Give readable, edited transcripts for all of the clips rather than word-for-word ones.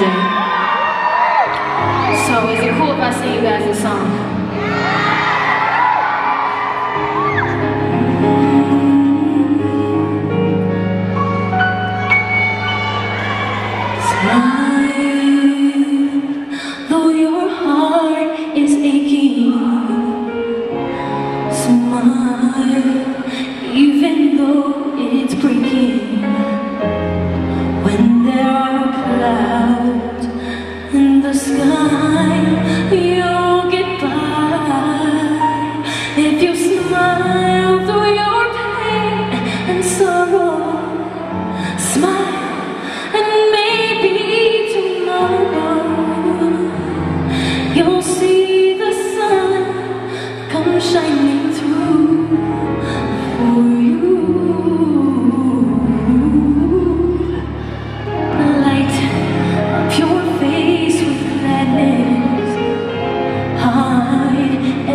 do. So is it cool if I sing you guys this song? Even though it's breaking, when there are clouds in the sky, you'll get by. If you smile through your pain and sorrow, smile, and maybe tomorrow you'll see the sun come shining through.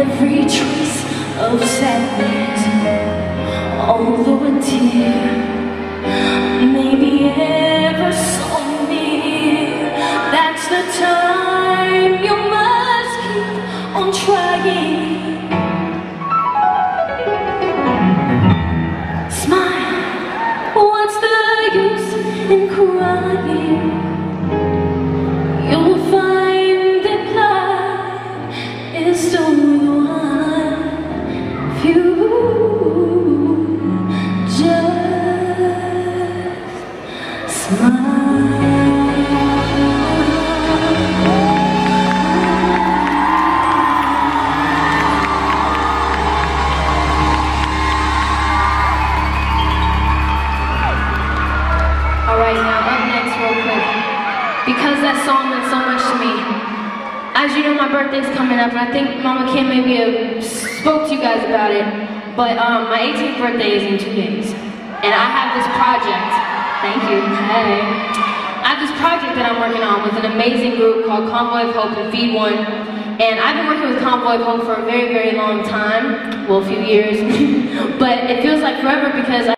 Every trace of sadness, although a tear may be ever so near, that's the time you must keep on trying. Smile, what's the use in crying? You'll find that life is still I think Mama Kim maybe spoke to you guys about it, but my 18th birthday is in 2 days, and I have this project. Thank you. Hey. I have this project that I'm working on with an amazing group called Convoy of Hope and Feed One, and I've been working with Convoy of Hope for a very, very long time, well, a few years, but it feels like forever because I